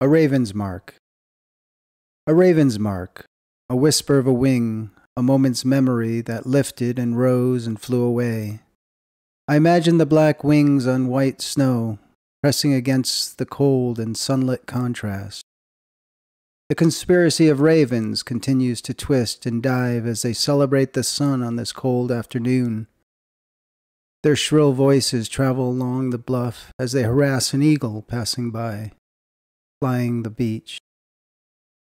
A raven's mark. A raven's mark, a whisper of a wing, a moment's memory that lifted and rose and flew away. I imagine the black wings on white snow, pressing against the cold and sunlit contrast. The conspiracy of ravens continues to twist and dive as they celebrate the sun on this cold afternoon. Their shrill voices travel along the bluff as they harass an eagle passing by, flying the beach.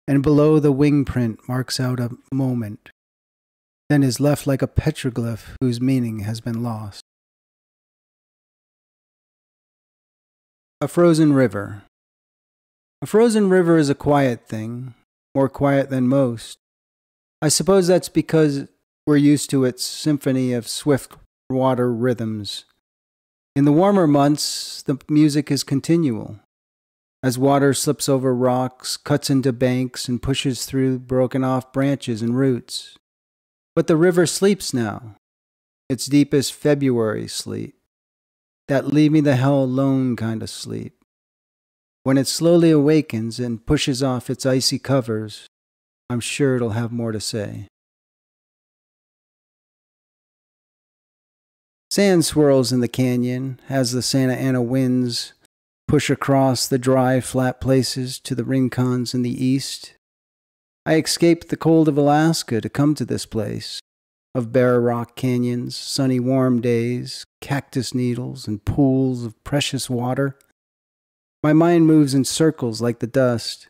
And below the wing print marks out a moment, then is left like a petroglyph whose meaning has been lost. A frozen river. A frozen river is a quiet thing, more quiet than most. I suppose that's because we're used to its symphony of swift water rhythms. In the warmer months, the music is continual. As water slips over rocks, cuts into banks, and pushes through broken-off branches and roots. But the river sleeps now, its deepest February sleep, that leave-me-the-hell-alone kind of sleep. When it slowly awakens and pushes off its icy covers, I'm sure it'll have more to say. Sand swirls in the canyon as the Santa Ana winds push across the dry, flat places to the rincons in the east. I escaped the cold of Alaska to come to this place, of bare rock canyons, sunny warm days, cactus needles, and pools of precious water. My mind moves in circles like the dust.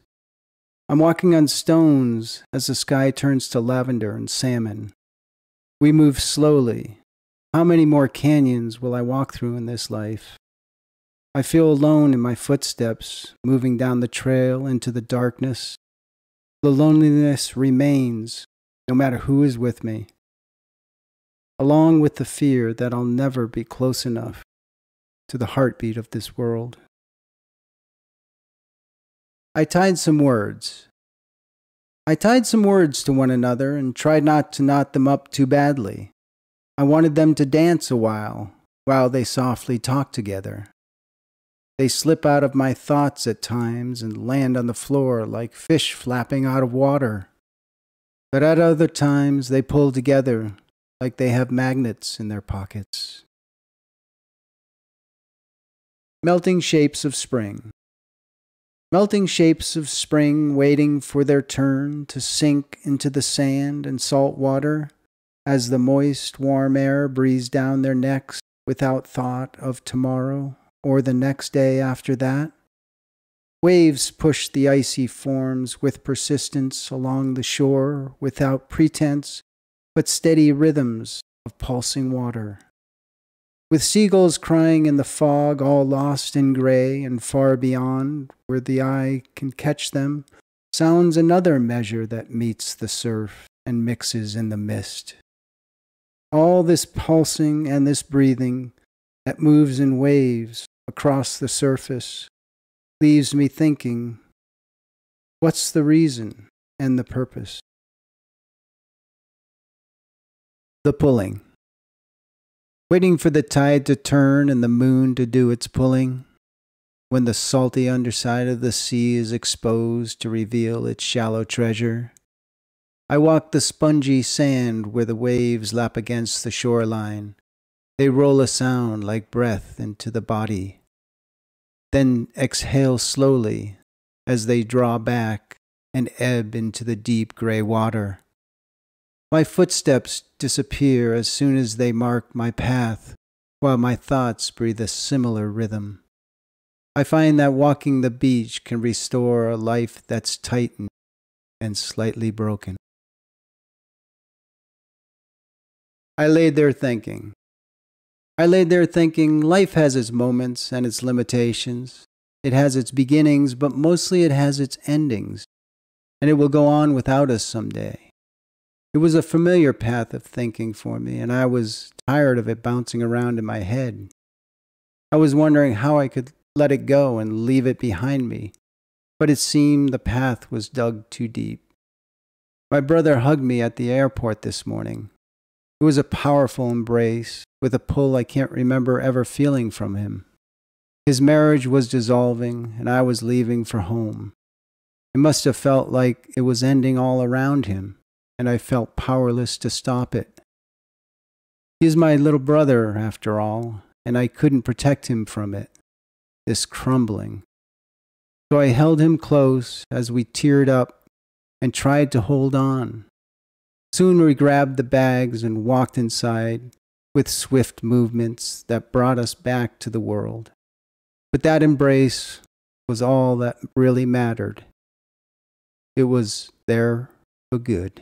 I'm walking on stones as the sky turns to lavender and salmon. We move slowly. How many more canyons will I walk through in this life? I feel alone in my footsteps, moving down the trail into the darkness. The loneliness remains, no matter who is with me, along with the fear that I'll never be close enough to the heartbeat of this world. I tied some words to one another and tried not to knot them up too badly. I wanted them to dance a while they softly talked together. They slip out of my thoughts at times and land on the floor like fish flapping out of water. But at other times they pull together like they have magnets in their pockets. Melting shapes of spring. Melting shapes of spring waiting for their turn to sink into the sand and salt water as the moist, warm air breezes down their necks without thought of tomorrow or the next day after that. Waves push the icy forms with persistence along the shore without pretense but steady rhythms of pulsing water. With seagulls crying in the fog, all lost in gray and far beyond, where the eye can catch them, sounds another measure that meets the surf and mixes in the mist. All this pulsing and this breathing that moves in waves across the surface leaves me thinking, what's the reason and the purpose? The pulling. Waiting for the tide to turn and the moon to do its pulling, when the salty underside of the sea is exposed to reveal its shallow treasure. I walk the spongy sand where the waves lap against the shoreline. They roll a sound like breath into the body, then exhale slowly as they draw back and ebb into the deep gray water. My footsteps disappear as soon as they mark my path, while my thoughts breathe a similar rhythm. I find that walking the beach can restore a life that's tightened and slightly broken. I laid there thinking, life has its moments and its limitations. It has its beginnings, but mostly it has its endings, and it will go on without us someday. It was a familiar path of thinking for me, and I was tired of it bouncing around in my head. I was wondering how I could let it go and leave it behind me, but it seemed the path was dug too deep. My brother hugged me at the airport this morning. It was a powerful embrace, with a pull I can't remember ever feeling from him. His marriage was dissolving, and I was leaving for home. It must have felt like it was ending all around him, and I felt powerless to stop it. He is my little brother, after all, and I couldn't protect him from it, this crumbling. So I held him close as we teared up and tried to hold on. Soon we grabbed the bags and walked inside with swift movements that brought us back to the world. But that embrace was all that really mattered. It was there for good.